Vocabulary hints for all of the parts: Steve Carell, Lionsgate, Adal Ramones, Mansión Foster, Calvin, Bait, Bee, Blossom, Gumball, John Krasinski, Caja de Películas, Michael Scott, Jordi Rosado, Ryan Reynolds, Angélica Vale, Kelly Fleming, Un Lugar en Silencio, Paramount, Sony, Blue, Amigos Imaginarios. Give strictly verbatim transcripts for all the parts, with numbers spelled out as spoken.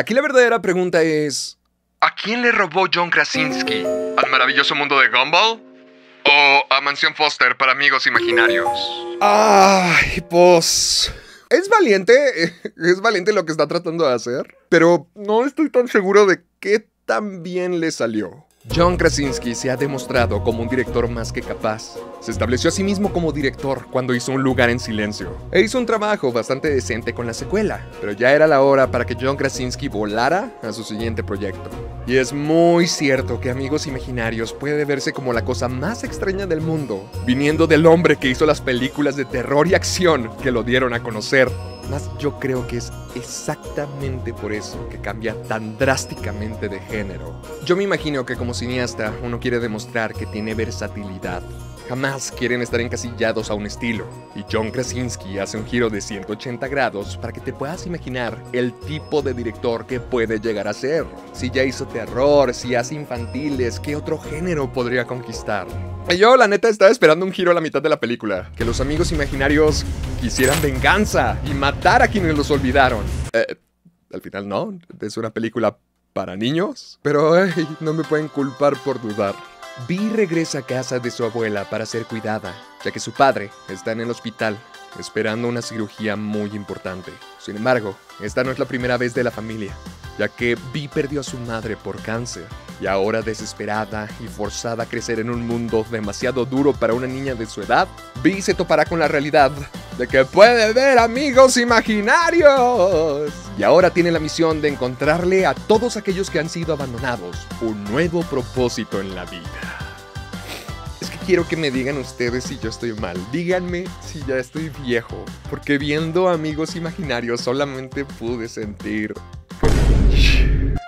Aquí la verdadera pregunta es... ¿A quién le robó John Krasinski? ¿Al maravilloso mundo de Gumball? ¿O a Mansión Foster para Amigos Imaginarios? Ay, pues... Es valiente, es valiente lo que está tratando de hacer, pero no estoy tan seguro de qué tan bien le salió. John Krasinski se ha demostrado como un director más que capaz. Se estableció a sí mismo como director cuando hizo Un Lugar en Silencio. E hizo un trabajo bastante decente con la secuela, pero ya era la hora para que John Krasinski volara a su siguiente proyecto. Y es muy cierto que Amigos Imaginarios puede verse como la cosa más extraña del mundo, viniendo del hombre que hizo las películas de terror y acción que lo dieron a conocer. Más yo creo que es exactamente por eso que cambia tan drásticamente de género. Yo me imagino que como cineasta uno quiere demostrar que tiene versatilidad. Jamás quieren estar encasillados a un estilo. Y John Krasinski hace un giro de ciento ochenta grados para que te puedas imaginar el tipo de director que puede llegar a ser. Si ya hizo terror, si hace infantiles, ¿qué otro género podría conquistar? Yo, la neta, estaba esperando un giro a la mitad de la película. Que los amigos imaginarios quisieran venganza y matar a quienes los olvidaron. Eh, al final no, es una película para niños. Pero eh, no me pueden culpar por dudar. Bee regresa a casa de su abuela para ser cuidada, ya que su padre está en el hospital, esperando una cirugía muy importante. Sin embargo, esta no es la primera vez de la familia, ya que Bee perdió a su madre por cáncer, y ahora desesperada y forzada a crecer en un mundo demasiado duro para una niña de su edad, Bee se topará con la realidad de que puede ver amigos imaginarios. Y ahora tiene la misión de encontrarle a todos aquellos que han sido abandonados un nuevo propósito en la vida. Es que quiero que me digan ustedes si yo estoy mal. Díganme si ya estoy viejo, porque viendo Amigos Imaginarios solamente pude sentir...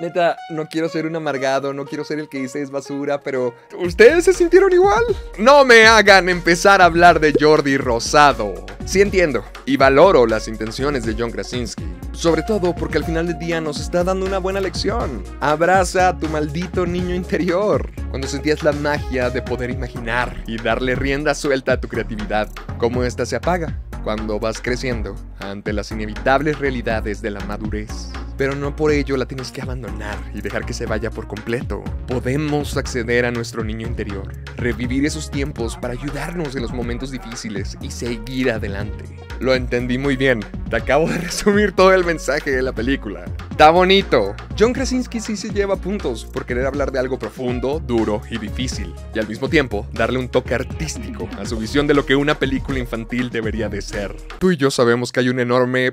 Neta, no quiero ser un amargado, no quiero ser el que dice es basura, pero... ¿Ustedes se sintieron igual? No me hagan empezar a hablar de Jordi Rosado. Sí entiendo y valoro las intenciones de John Krasinski. Sobre todo porque al final del día nos está dando una buena lección. Abraza a tu maldito niño interior. Cuando sentías la magia de poder imaginar y darle rienda suelta a tu creatividad. ¿Cómo esta se apaga? Cuando vas creciendo ante las inevitables realidades de la madurez. Pero no por ello la tienes que abandonar y dejar que se vaya por completo. Podemos acceder a nuestro niño interior, revivir esos tiempos para ayudarnos en los momentos difíciles y seguir adelante. Lo entendí muy bien. Te acabo de resumir todo el mensaje de la película. ¡Está bonito! John Krasinski sí se lleva puntos por querer hablar de algo profundo, duro y difícil. Y al mismo tiempo, darle un toque artístico a su visión de lo que una película infantil debería de ser. Tú y yo sabemos que hay un enorme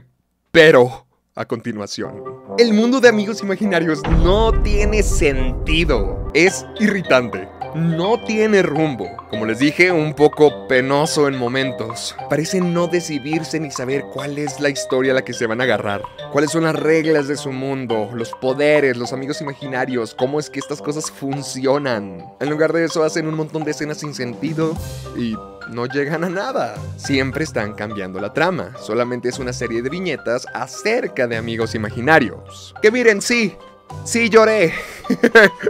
pero... A continuación, el mundo de amigos imaginarios no tiene sentido. Es irritante. No tiene rumbo. Como les dije, un poco penoso en momentos. Parece no decidirse ni saber cuál es la historia a la que se van a agarrar. Cuáles son las reglas de su mundo, los poderes, los amigos imaginarios, cómo es que estas cosas funcionan. En lugar de eso hacen un montón de escenas sin sentido y... no llegan a nada. Siempre están cambiando la trama. Solamente es una serie de viñetas acerca de amigos imaginarios. Que miren, sí, sí lloré.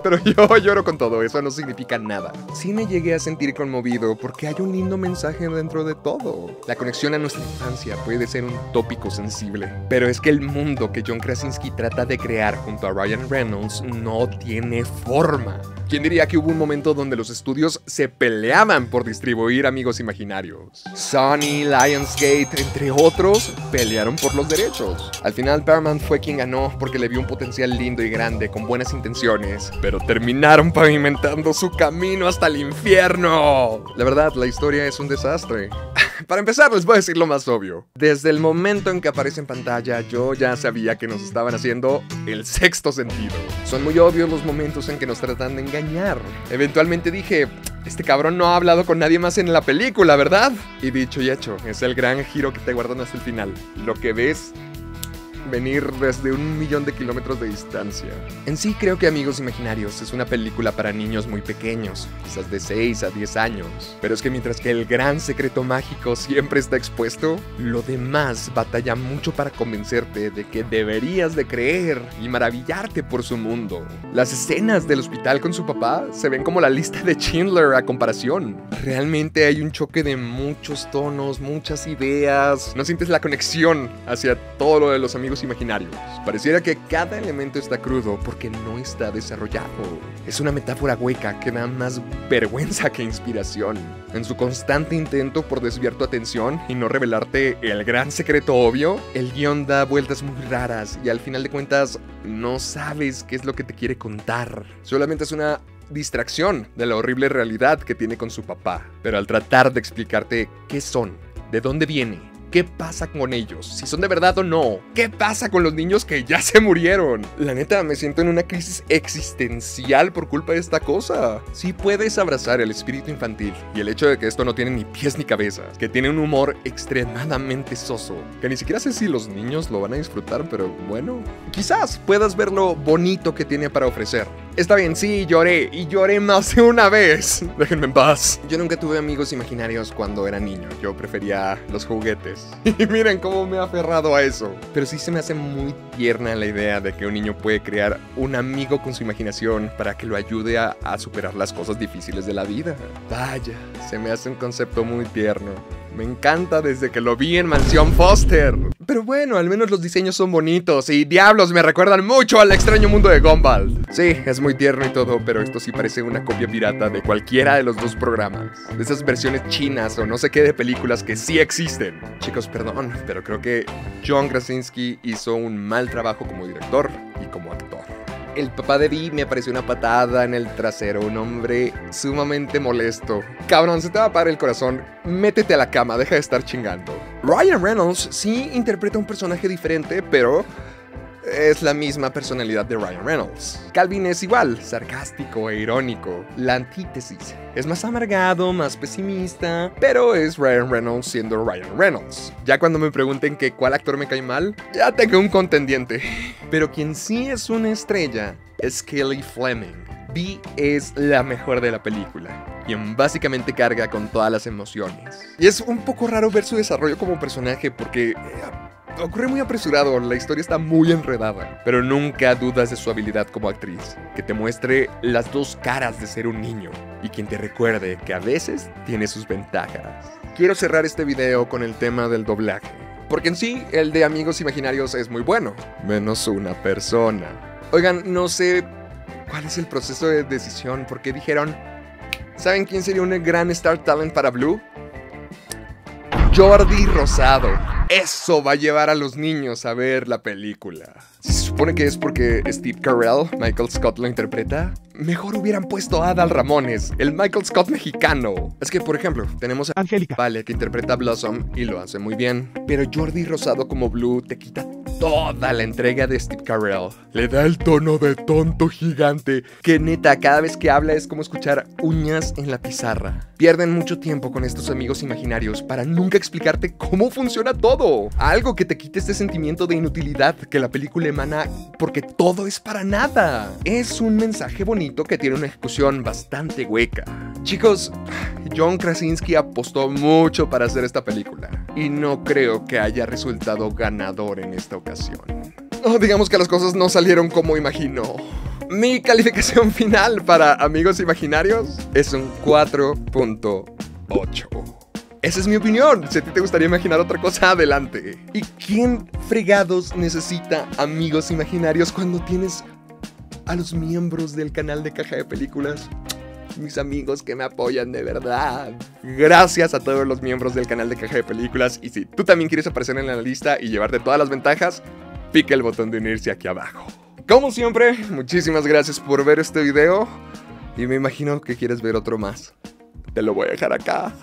Pero yo lloro con todo, eso no significa nada. Sí me llegué a sentir conmovido porque hay un lindo mensaje dentro de todo. La conexión a nuestra infancia puede ser un tópico sensible, pero es que el mundo que John Krasinski trata de crear junto a Ryan Reynolds no tiene forma. ¿Quién diría que hubo un momento donde los estudios se peleaban por distribuir amigos imaginarios? Sony, Lionsgate, entre otros, pelearon por los derechos. Al final Paramount fue quien ganó porque le vio un potencial lindo y grande con buenas intenciones. Pero terminaron pavimentando su camino hasta el infierno. La verdad, la historia es un desastre. Para empezar, les voy a decir lo más obvio. Desde el momento en que aparece en pantalla, yo ya sabía que nos estaban haciendo el sexto sentido. Son muy obvios los momentos en que nos tratan de engañar. Eventualmente dije... Este cabrón no ha hablado con nadie más en la película, ¿verdad? Y dicho y hecho, es el gran giro que te guardan hasta el final. Lo que ves... venir desde un millón de kilómetros de distancia. En sí creo que Amigos Imaginarios es una película para niños muy pequeños, quizás de seis a diez años. Pero es que mientras que el gran secreto mágico siempre está expuesto, lo demás batalla mucho para convencerte de que deberías de creer y maravillarte por su mundo. Las escenas del hospital con su papá se ven como la lista de Schindler a comparación. Realmente hay un choque de muchos tonos, muchas ideas. No sientes la conexión hacia todo lo de los amigos Amigos Imaginarios. Pareciera que cada elemento está crudo porque no está desarrollado. Es una metáfora hueca que da más vergüenza que inspiración. En su constante intento por desviar tu atención y no revelarte el gran secreto obvio, el guión da vueltas muy raras y al final de cuentas no sabes qué es lo que te quiere contar. Solamente es una distracción de la horrible realidad que tiene con su papá. Pero al tratar de explicarte qué son, de dónde viene, ¿qué pasa con ellos? ¿Si son de verdad o no? ¿Qué pasa con los niños que ya se murieron? La neta, me siento en una crisis existencial por culpa de esta cosa. Si puedes abrazar el espíritu infantil y el hecho de que esto no tiene ni pies ni cabezas, que tiene un humor extremadamente soso, que ni siquiera sé si los niños lo van a disfrutar, pero bueno, quizás puedas ver lo bonito que tiene para ofrecer. Está bien, sí, lloré, y lloré más de una vez. Déjenme en paz. Yo nunca tuve amigos imaginarios cuando era niño. Yo prefería los juguetes. Y miren cómo me he aferrado a eso. Pero sí se me hace muy tierna la idea de que un niño puede crear un amigo con su imaginación para que lo ayude a, a superar las cosas difíciles de la vida. Vaya, se me hace un concepto muy tierno. Me encanta desde que lo vi en Mansión Foster. Pero bueno, al menos los diseños son bonitos y diablos me recuerdan mucho al extraño mundo de Gumball. Sí, es muy tierno y todo, pero esto sí parece una copia pirata de cualquiera de los dos programas. De esas versiones chinas o no sé qué de películas que sí existen. Chicos, perdón, pero creo que John Krasinski hizo un mal trabajo como director y como actor. El papá de Bee me pareció una patada en el trasero, un hombre sumamente molesto. Cabrón, se te va a parar el corazón, métete a la cama, deja de estar chingando. Ryan Reynolds sí interpreta un personaje diferente, pero es la misma personalidad de Ryan Reynolds. Calvin es igual, sarcástico e irónico, la antítesis. Es más amargado, más pesimista, pero es Ryan Reynolds siendo Ryan Reynolds. Ya cuando me pregunten que cuál actor me cae mal, ya tengo un contendiente. Pero quien sí es una estrella es Kelly Fleming. Bee es la mejor de la película, quien básicamente carga con todas las emociones. Y es un poco raro ver su desarrollo como personaje porque Eh, ocurre muy apresurado, la historia está muy enredada, pero nunca dudas de su habilidad como actriz, que te muestre las dos caras de ser un niño y quien te recuerde que a veces tiene sus ventajas. Quiero cerrar este video con el tema del doblaje, porque en sí el de Amigos Imaginarios es muy bueno, menos una persona. Oigan, no sé cuál es el proceso de decisión, porque dijeron, ¿saben quién sería un gran Star Talent para Blue? Jordi Rosado. Eso va a llevar a los niños a ver la película. Se supone que es porque Steve Carell, Michael Scott, lo interpreta. Mejor hubieran puesto a Adal Ramones, el Michael Scott mexicano. Es que, por ejemplo, tenemos a Angélica Vale, que interpreta a Blossom y lo hace muy bien. Pero Jordi Rosado como Blue te quita toda la entrega de Steve Carell. Le da el tono de tonto gigante, que neta, cada vez que habla es como escuchar uñas en la pizarra. Pierden mucho tiempo con estos amigos imaginarios para nunca explicarte cómo funciona todo. Algo que te quite este sentimiento de inutilidad que la película emana porque todo es para nada. Es un mensaje bonito que tiene una ejecución bastante hueca. Chicos, John Krasinski apostó mucho para hacer esta película y no creo que haya resultado ganador en esta ocasión. Oh, digamos que las cosas no salieron como imaginó. Mi calificación final para Amigos Imaginarios es un cuatro punto ocho. Esa es mi opinión. Si a ti te gustaría imaginar otra cosa, adelante. ¿Y quién fregados necesita Amigos Imaginarios cuando tienes a los miembros del canal de Caja de Películas? Mis amigos que me apoyan de verdad. Gracias a todos los miembros del canal de Caja de Películas. Y si tú también quieres aparecer en la lista y llevarte todas las ventajas, pica el botón de unirse aquí abajo. Como siempre, muchísimas gracias por ver este video. Y me imagino que quieres ver otro más. Te lo voy a dejar acá.